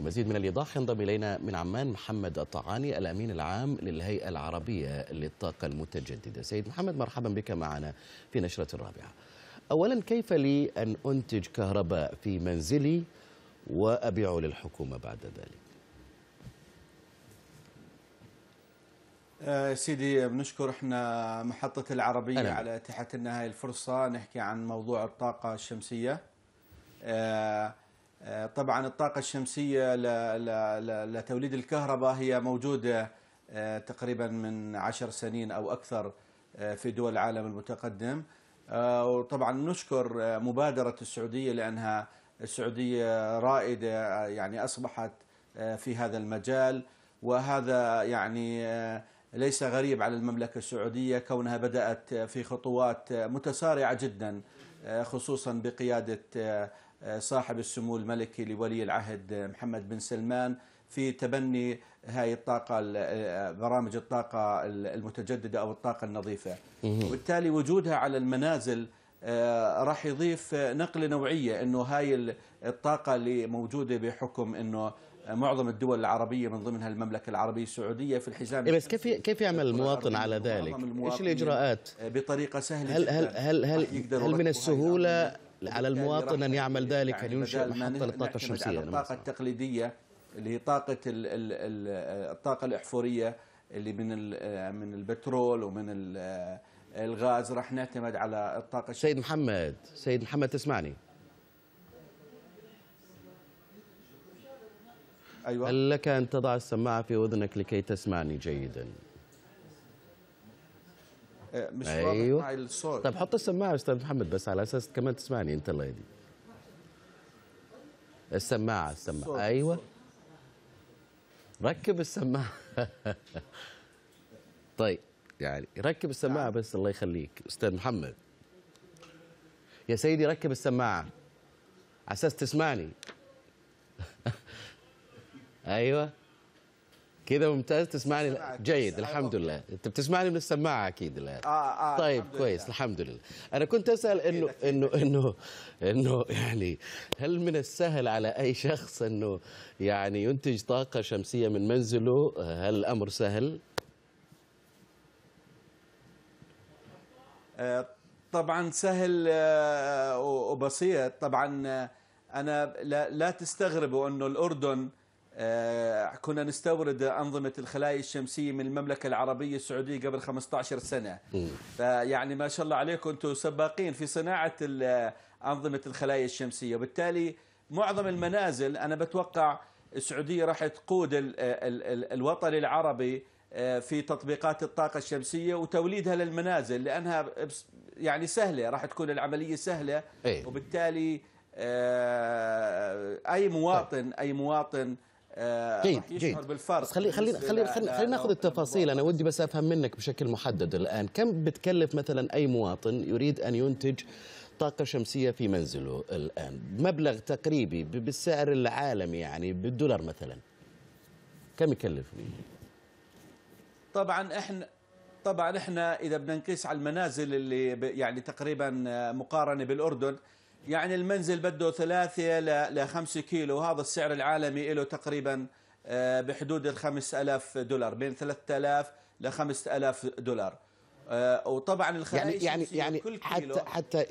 لمزيد من الإيضاح ينضم إلينا من عمان محمد الطعاني الأمين العام للهيئة العربية للطاقة المتجددة. سيد محمد، مرحبا بك معنا في نشرة الرابعة. أولا، كيف لي أن أنتج كهرباء في منزلي وأبيع للحكومة بعد ذلك؟ سيدي، بنشكر احنا محطة العربية على إتاحة لنا هاي الفرصة نحكي عن موضوع الطاقة الشمسية. طبعا الطاقة الشمسية لتوليد الكهرباء هي موجودة تقريبا من 10 سنين أو أكثر في دول العالم المتقدم، وطبعا نشكر مبادرة السعودية لأنها السعودية رائدة، يعني أصبحت في هذا المجال، وهذا يعني ليس غريب على المملكة السعودية كونها بدأت في خطوات متسارعة جدا، خصوصا بقيادة صاحب السمو الملكي لولي العهد محمد بن سلمان في تبني هاي الطاقة، برامج الطاقة المتجددة أو الطاقة النظيفة، وبالتالي وجودها على المنازل راح يضيف نقلة نوعية. إنه هاي الطاقة اللي موجودة بحكم إنه معظم الدول العربية من ضمنها المملكة العربية السعودية في الحزام، بس كيف يعمل المواطن على ذلك؟ ايش الإجراءات؟ بطريقة سهلة. هل من السهولة على المواطن أن يعمل ذلك، أن ينشئ محطة للطاقة الشمسية؟ الطاقة التقليدية اللي هي طاقة الطاقة الأحفورية اللي من البترول ومن الغاز، راح نعتمد على الطاقة الشمسية. سيد محمد تسمعني؟ أيوة. هل لك أن تضع السماعة في أذنك لكي تسمعني جيدا؟ مش أيوة. واضح الصوت. طب حط السماعة أستاذ محمد بس على أساس كمان تسمعني أنت. الله يهديك. السماعة. أيوة. ركب السماعة. طيب، يعني ركب السماعة بس. الله يخليك أستاذ محمد. يا سيدي ركب السماعة على أساس تسمعني. ايوه كده ممتاز، تسمعني جيد الحمد لله. انت بتسمعني من السماعه اكيد؟ لا. طيب كويس الحمد لله. انا كنت اسال انه يعني هل من السهل على اي شخص انه يعني ينتج طاقه شمسيه من منزله؟ هل الامر سهل؟ طبعا سهل وبسيط. طبعا انا لا تستغربوا انه الاردن كنا نستورد أنظمة الخلايا الشمسية من المملكة العربية السعودية قبل 15 سنة. فيعني ما شاء الله عليكم، أنتم سباقين في صناعة أنظمة الخلايا الشمسية، وبالتالي معظم المنازل أنا بتوقع السعودية راح تقود الوطن العربي في تطبيقات الطاقة الشمسية وتوليدها للمنازل، لأنها يعني سهلة، راح تكون العملية سهلة. وبالتالي أي مواطن جيد. بس خلينا ناخذ التفاصيل. انا ودي بس افهم منك بشكل محدد الان، كم بتكلف مثلا اي مواطن يريد ان ينتج طاقه شمسيه في منزله الان؟ مبلغ تقريبي بالسعر العالمي، يعني بالدولار مثلا كم يكلف؟ طبعا احنا اذا بدنا نقيس على المنازل اللي يعني تقريبا مقارنه بالاردن، يعني المنزل بده 3 ل 5 كيلو، وهذا السعر العالمي له تقريبا بحدود ال$5000، بين 3000 ل 5000 دولار. وطبعا الخلايا يعني كل كيلو حتى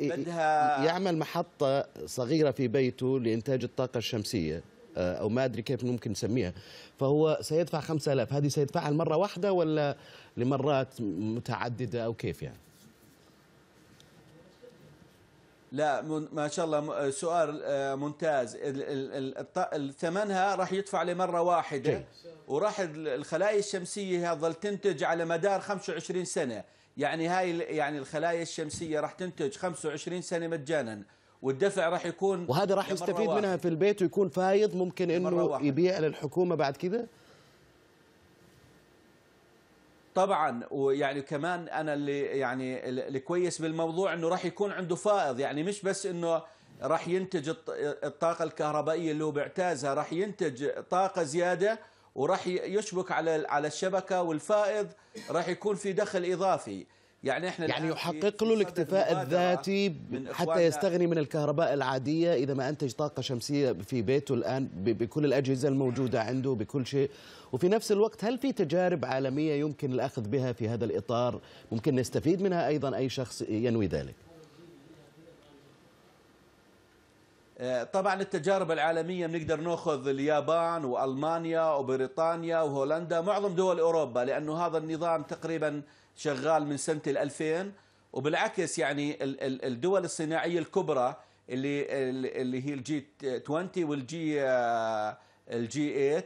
يعمل محطة صغيرة في بيته لإنتاج الطاقة الشمسية، أو ما أدري كيف ممكن نسميها، فهو سيدفع 5000. هذه سيدفعها المرة واحدة ولا لمرات متعددة أو كيف يعني؟ لا ما شاء الله سؤال ممتاز. ثمنها راح يدفع لمرة واحدة جي. وراح الخلايا الشمسية هتظل تنتج على مدار 25 سنة، يعني هاي يعني الخلايا الشمسية راح تنتج 25 سنة مجانا، والدفع راح يكون، وهذا راح يستفيد منها في البيت ويكون فايض، ممكن انه يبيع للحكومة بعد كده طبعا. ويعني كمان انا اللي يعني الكويس بالموضوع انه راح يكون عنده فائض، يعني مش بس انه راح ينتج الطاقه الكهربائيه اللي هو بيعتازها، راح ينتج طاقه زياده وراح يشبك على الشبكه، والفائض راح يكون في دخل اضافي. يعني احنا يحقق له الاكتفاء الذاتي حتى يستغني من الكهرباء العادية إذا ما أنتج طاقة شمسية في بيته الآن بكل الأجهزة الموجودة عنده بكل شيء. وفي نفس الوقت هل في تجارب عالمية يمكن الأخذ بها في هذا الإطار ممكن نستفيد منها أيضا أي شخص ينوي ذلك؟ طبعا التجارب العالمية بنقدر نأخذ اليابان وألمانيا وبريطانيا وهولندا، معظم دول أوروبا، لأنه هذا النظام تقريبا شغال من سنة 2000. وبالعكس يعني الدول الصناعية الكبرى اللي هي الجي 20 والجي 8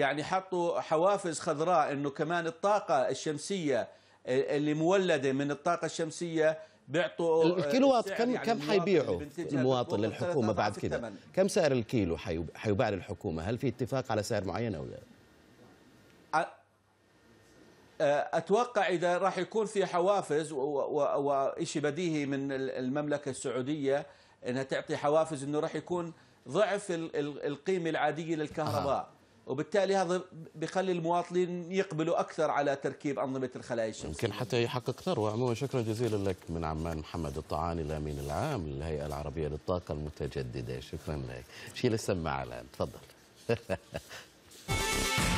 يعني حطوا حوافز خضراء إنه كمان الطاقة الشمسية اللي مولدة من الطاقة الشمسية بيعطوا الكيلوات كم حيبيعوا المواطن للحكومة بعد كده؟ كم سعر الكيلو حيباع للحكومة؟ هل في اتفاق على سعر معين أو لا؟ أتوقع إذا راح يكون في حوافز وشيء بديهي من المملكة السعودية أنها تعطي حوافز، أنه راح يكون ضعف القيمة العادية للكهرباء. وبالتالي هذا بيخلي المواطنين يقبلوا أكثر على تركيب أنظمة الخلايا الشمسية، يمكن حتى يحقق ثروة. عموما شكرا جزيلا لك من عمان محمد الطعاني، الأمين العام للهيئة العربية للطاقة المتجددة. شكرا لك. شيل السماعة الآن، تفضل.